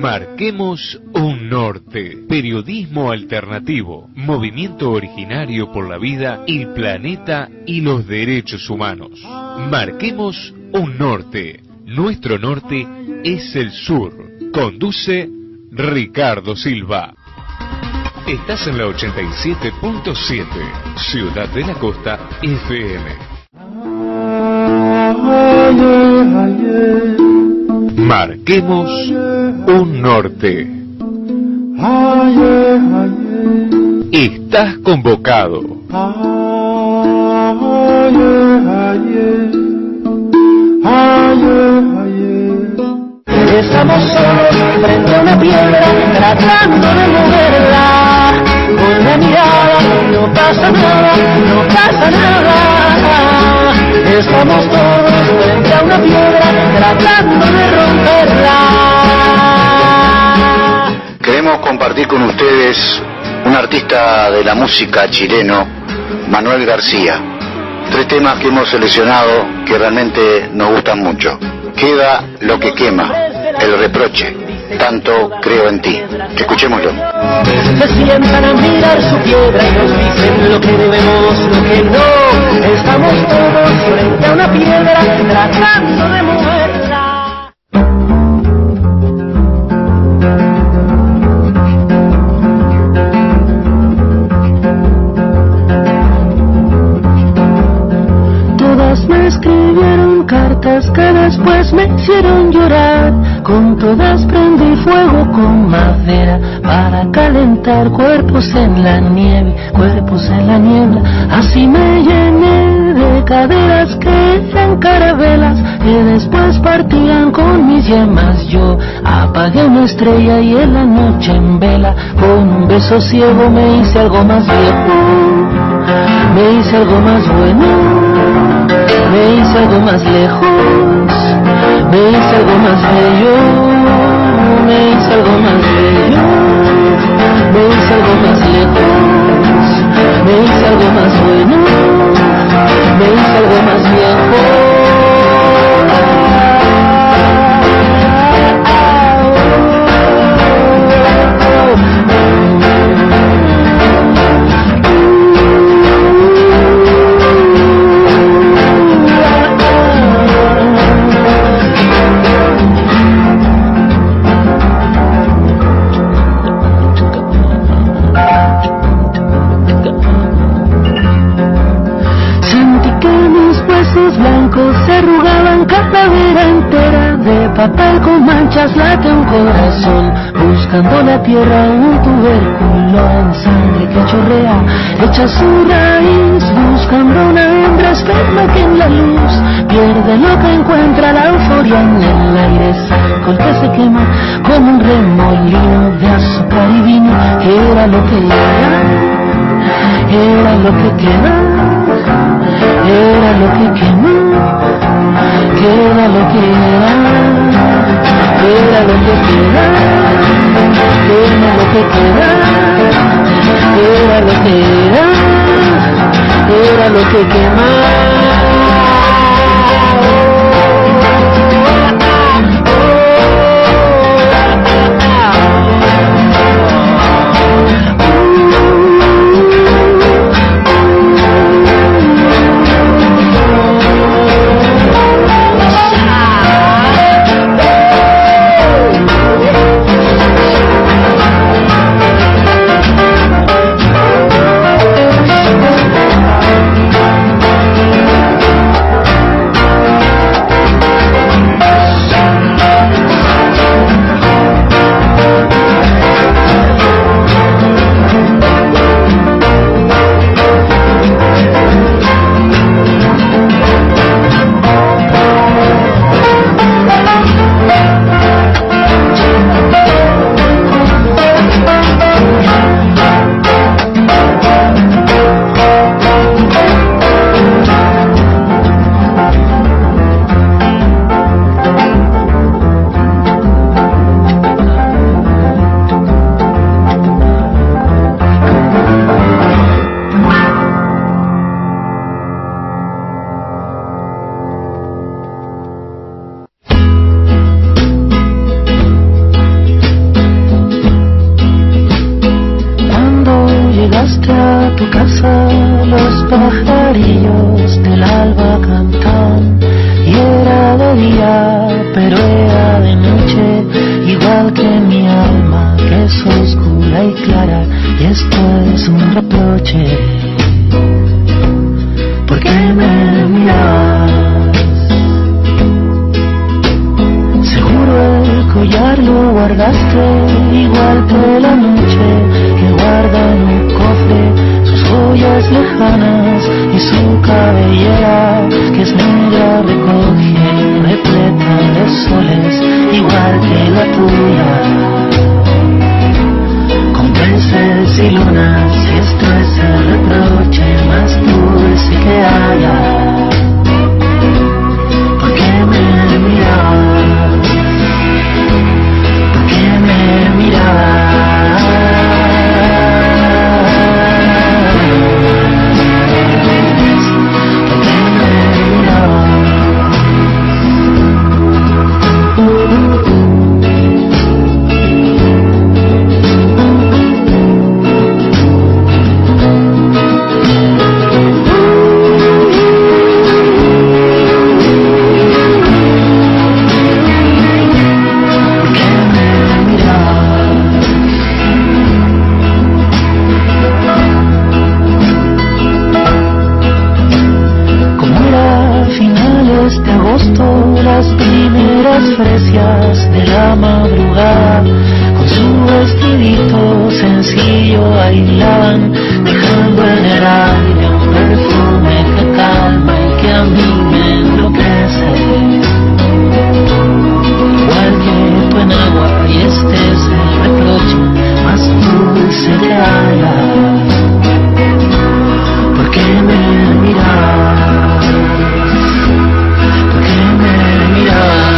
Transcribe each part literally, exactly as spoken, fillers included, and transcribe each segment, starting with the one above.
Marquemos un Norte. Periodismo alternativo. Movimiento originario por la vida, el planeta y los derechos humanos. Marquemos un Norte. Nuestro norte es el sur. Conduce Ricardo Silva. Estás en la ochenta y siete punto siete, Ciudad de la Costa F M. Marquemos un Norte. Estás convocado. Estamos solos frente a una piedra, tratando de moverla. Con la mirada no pasa nada, no pasa nada. Estamos todos frente a una piedra, tratando de romperla. Queremos compartir con ustedes un artista de la música chileno, Manuel García. Tres temas que hemos seleccionado que realmente nos gustan mucho. Queda lo que quema, el reproche, tanto creo en ti. Escuchémoslo. Se sientan a mirar su piedra y nos dicen lo que debemos, lo que no. Estamos todos frente a una piedra tratando de moverla. Todas me escribieron cartas que después me hicieron llorar. Con todas prendí fuego con madera para calentar cuerpos en la nieve, cuerpos en la niebla. Así me llené de caderas que eran carabelas que después partían con mis llamas. Yo apagué una estrella y en la noche en vela con un beso ciego me hice algo más viejo, me hice algo más bueno, me hice algo más lejos. Me hice algo más bello, me hice algo más bello, me hice algo más lejos, me hice algo más bueno, me hice algo más viejo. Papel con manchas late un corazón, buscando la tierra un tubérculo en sangre que chorrea, echa su raíz, buscando una hembra esperma que en la luz pierde lo que encuentra, la euforia en el aire, saco el que se quema como un remolino de azúcar y vino. Era lo que era, era lo que queda, era lo que quemó. Queda lo que queda, queda lo que queda, queda lo que queda, queda lo que queda, queda lo que quema. casa los pajarillos del alba cantan. Y era de día, pero era de noche, igual que mi alma, que es oscura y clara. Y esto es un reproche. ¿Por qué me miras? Seguro el collar lo guardaste, igual que la noche que guarda en un cofre sus joyas lejanas y su cabellera que es negra recoge repleta de soles, igual que la tuya, con peces y lunas. Esto es el reproche más dulce que haya. ¿Por qué me miras? ¿Por qué me miras? ¿Por qué me miras? De la madrugada, con su vestidito sencillo aislaban, dejando en el aire un perfume que calma y que a mí me enloquece, igual que tu enagua. Y este es el reproche más dulce que haya. ¿Por qué me miras? ¿Por qué me miras?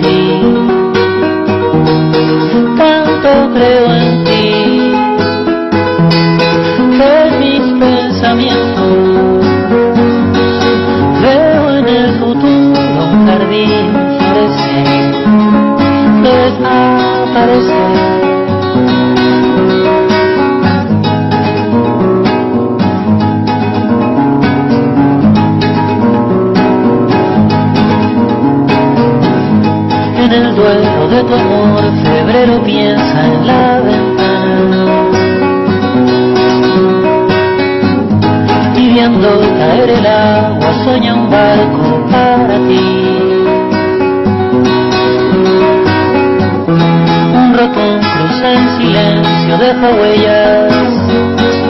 ti, tanto creo en ti, que mis pensamientos veo en el futuro un jardín florecer. Desaparecer. lleno de temor, febrero piensa en la ventana. Y viendo caer el agua, sueña un barco para ti. Un ratón cruza en silencio, deja huellas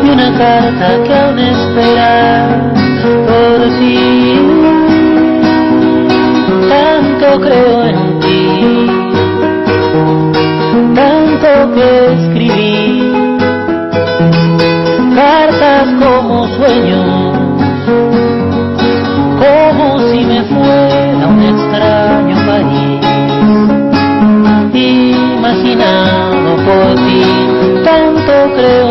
y una carta que aún espera por ti. Tanto creo en ti, tanto que escribí cartas como sueños, como si me fuera a un extraño país imaginado por ti. Tanto creo